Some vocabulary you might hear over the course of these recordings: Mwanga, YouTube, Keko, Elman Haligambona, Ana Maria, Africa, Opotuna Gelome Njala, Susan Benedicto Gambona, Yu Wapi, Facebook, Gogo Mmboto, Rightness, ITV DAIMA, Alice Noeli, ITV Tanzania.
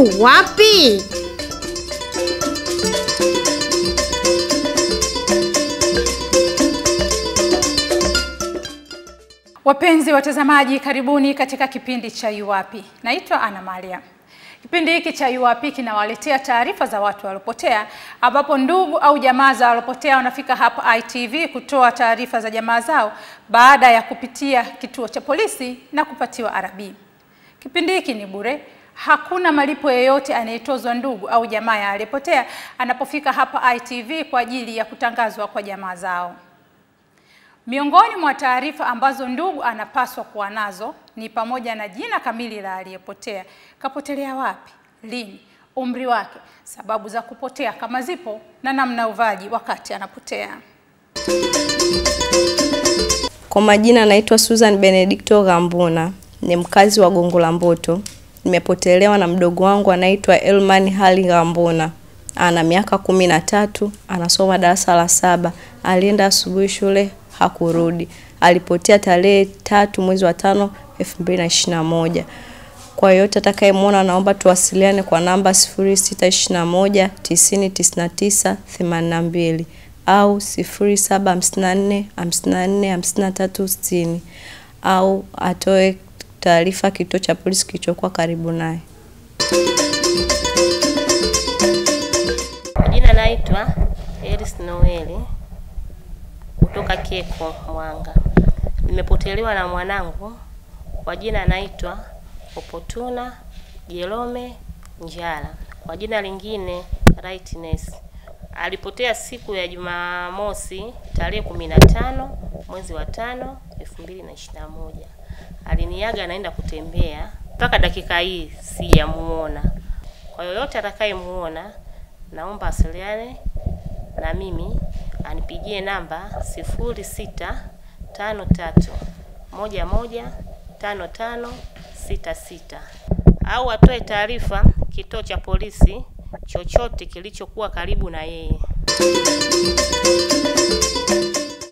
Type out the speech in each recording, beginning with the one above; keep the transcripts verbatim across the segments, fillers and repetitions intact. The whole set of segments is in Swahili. Yu Wapi? Wapenzi watazamaji, karibuni katika kipindi cha Yu Wapi. Naitwa Ana Maria. Kipindi hiki cha Yu Wapi kinawaletea taarifa za watu walopotea, ambapo ndugu au jamaa za walopotea wanafika hapa I T V kutoa taarifa za jamaa zao baada ya kupitia kituo cha polisi na kupatiwa R B. Kipindi hiki ni bure, hakuna malipo yoyote anayetozwa ndugu au jamaa ya aliyepotea anapofika hapa I T V kwa ajili ya kutangazwa kwa jamaa zao. Miongoni mwa taarifa ambazo ndugu anapaswa kuwa nazo ni pamoja na jina kamili la aliyepotea, kapotelea wapi, lini, umri wake, sababu za kupotea kama zipo na namna uvaji wakati anapotea. Kwa majina naitwa Susan Benedicto Gambona, ni mkazi wa Gogo Mmboto. Nimepotelewa na mdogo wangu anaitwa Elman Haligambona. Ana miaka kumi na tatu, anasoma darasa la saba. Alienda asubuhi shule hakurudi. Alipotea tarehe tatu mwezi wa tano elfu mbili na ishirini na moja. Kwa yote atakayemwona naomba tuwasiliane kwa namba sifuri sita ishirini na moja tisini tisini na tisa themanini na mbili au sifuri saba hamsini na nne hamsini na nne hamsini na tatu sitini au atoe taarifa kituo cha polisi kilichokuwa karibu naye. Jina naitwa Alice Noeli kutoka Keko Mwanga. Nimepotelewa na mwanangu kwa jina naitwa Opotuna Gelome Njala, kwa jina lingine Rightness. Alipotea siku ya Jumamosi tarehe kumi na tano mwezi wa tano elfu mbili na ishirini na moja. Aliniaga anaenda kutembea, mpaka dakika hii sijamuona. Kwa yoyote atakayemuona naomba asiliane na mimi, anipigie namba sifuri sita tano tatu moja moja tano tano sita sita au atoe taarifa kituo cha polisi chochote kilichokuwa karibu na yeye.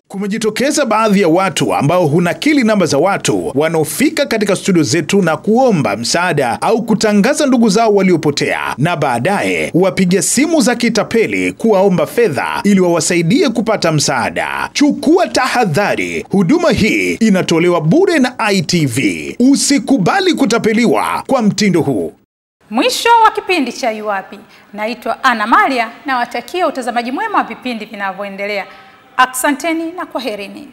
Kumejitokeza baadhi ya watu ambao hunakili namba za watu wanaofika katika studio zetu na kuomba msaada au kutangaza ndugu zao waliopotea, na baadaye wapigia simu za kitapeli kuwaomba fedha ili wawasaidie kupata msaada. Chukua tahadhari, huduma hii inatolewa bure na I T V. Usikubali kutapeliwa kwa mtindo huu. Mwisho wa kipindi cha Yu Wapi. Naitwa Ana Maria na watakia utazamaji mwema wa vipindi vinavyoendelea. Asanteni na kwaherini.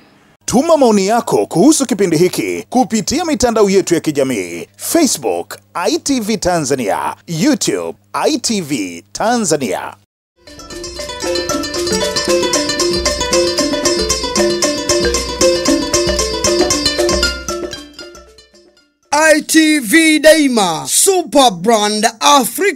Tuma maoni yako kuhusu kipindi hiki kupitia mitandao yetu ya kijamii: Facebook I T V Tanzania, YouTube I T V Tanzania. I T V Daima, Super Brand Africa.